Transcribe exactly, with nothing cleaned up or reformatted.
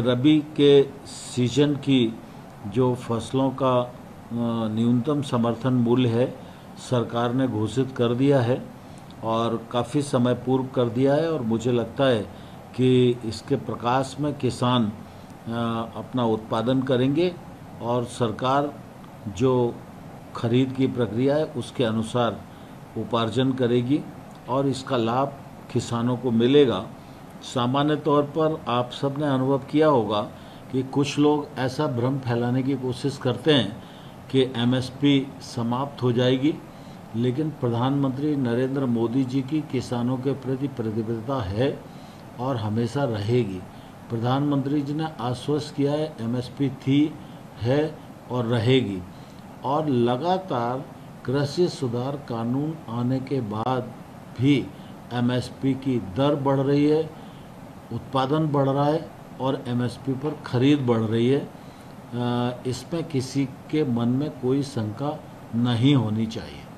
रबी के सीजन की जो फसलों का न्यूनतम समर्थन मूल्य है सरकार ने घोषित कर दिया है और काफ़ी समय पूर्व कर दिया है और मुझे लगता है कि इसके प्रकाश में किसान अपना उत्पादन करेंगे और सरकार जो खरीद की प्रक्रिया है उसके अनुसार उपार्जन करेगी और इसका लाभ किसानों को मिलेगा। सामान्य तौर पर आप सब ने अनुभव किया होगा कि कुछ लोग ऐसा भ्रम फैलाने की कोशिश करते हैं कि एम एस पी समाप्त हो जाएगी, लेकिन प्रधानमंत्री नरेंद्र मोदी जी की किसानों के प्रति प्रतिबद्धता है और हमेशा रहेगी। प्रधानमंत्री जी ने आश्वस्त किया है एम एस पी थी, है और रहेगी। और लगातार कृषि सुधार कानून आने के बाद भी एम एस पी की दर बढ़ रही है, उत्पादन बढ़ रहा है और एम एस पी पर खरीद बढ़ रही है। इसमें किसी के मन में कोई शंका नहीं होनी चाहिए।